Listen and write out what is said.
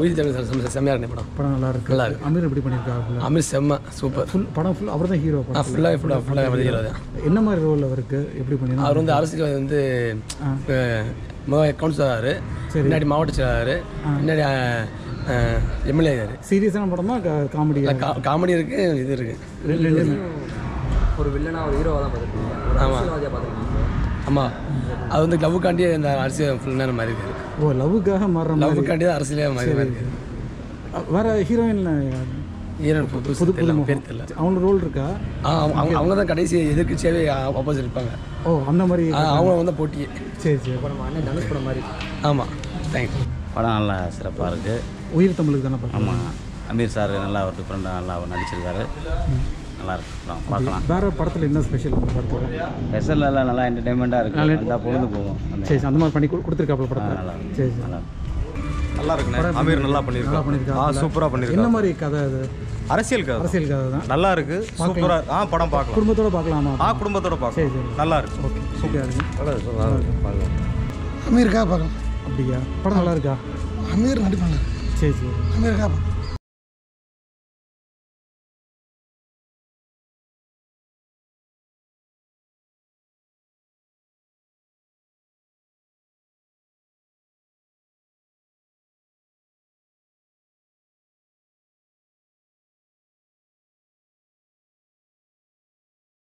உயிர் ஜனசம் செம்மையாக இருந்தேன் படம். படம் நல்லா இருக்கு. நல்லா இருக்கு. அமீர் எப்படி பண்ணியிருக்காரு? அமீர் செம்ம சூப்பர். ஃபுல் படம் ஃபுல் அவர் தான் ஹீரோ. ஃபுல்லாக ஃபுல்லாக அவர் ஹீரோ தான். என்ன மாதிரி ரோல் அவருக்கு எப்படி பண்ணியிருந்தாங்க? அவர் வந்து அரசியல் வந்து கவுன்சிலர், முன்னாடி மாவட்ட செயலாளர், முன்னாடி எம்எல்ஏ. சீரியஸான படமா காமெடி? காமெடி இருக்கு, இது இருக்கு. ஒரு வில்லனா ஒரு ஹீரோவாக தான் பார்த்துருக்கீங்க. ஆமாம் ஆமாம். அது வந்து லவ்வுக்காண்டியே இந்த அரசியல் ஃபுல் நேரம் மாதிரி இருக்குது. ஓ, லவ்வுக்காக மாறுற லவ்வுக்காண்டியே தான் அரசியலே மாதிரி இருக்குது. வேறு ஹீரோயின் ஹீரோயின் புது பேர் தெரியல. அவங்க ரோல் இருக்கா? அவங்க அவங்க தான் கடைசி எதிர்கட்சியாகவே ஆப்போசிட் இருப்பாங்க. ஓ, அந்த மாதிரி அவங்க வந்து போட்டியே. சரி சரி. அப்புறம் தனுஷ் படம் மாதிரி. ஆமாம். தேங்க்யூ. படம் நல்லா சிறப்பாக இருக்குது. உயிர் தமிழுக்கு தானே படம்? ஆமாம். அமீர் சார் நல்லா ஒரு டிஃப்ரெண்டாக நல்லா நடிச்சிருக்காரு. நல்லாயிருக்கும், பார்க்கலாம். வேறு படத்தில் என்ன ஸ்பெஷல்? படத்தில் ஸ்பெஷல் எல்லாம் நல்லா என்டர்டைன்மெண்ட்டாக இருக்குது. நல்லா பொழுது போகும். சரி, அந்த மாதிரி பண்ணி கொடுத்துருக்காப்புல படத்தில். நல்லா சரி நல்லா நல்லா இருக்குண்ணே. அமீர் நல்லா பண்ணியிருக்காரு. சூப்பராக பண்ணியிருக்காரு. என்ன மாதிரி கதை அது? அரசியல் கதை. அரசியல் கதை தான். நல்லா இருக்குது. சூப்பராக. படம் பார்க்கலாம். குடும்பத்தோடு பார்க்கலாமா? குடும்பத்தோடு பார்க்கலாம். சரி, நல்லா இருக்குது. ஓகே, சூப்பராக இருக்குது. நல்லா இருக்குது. நல்லா இருக்குது. பார்க்கலாம். அமீருக்காக பார்க்கலாம். அப்படியா? படம் நல்லா இருக்கா? அமீர் நடிப்பாங்க. சரி சரி. அமீருக்காக பார்க்கலாம்.